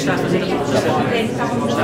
está fazendo a produção.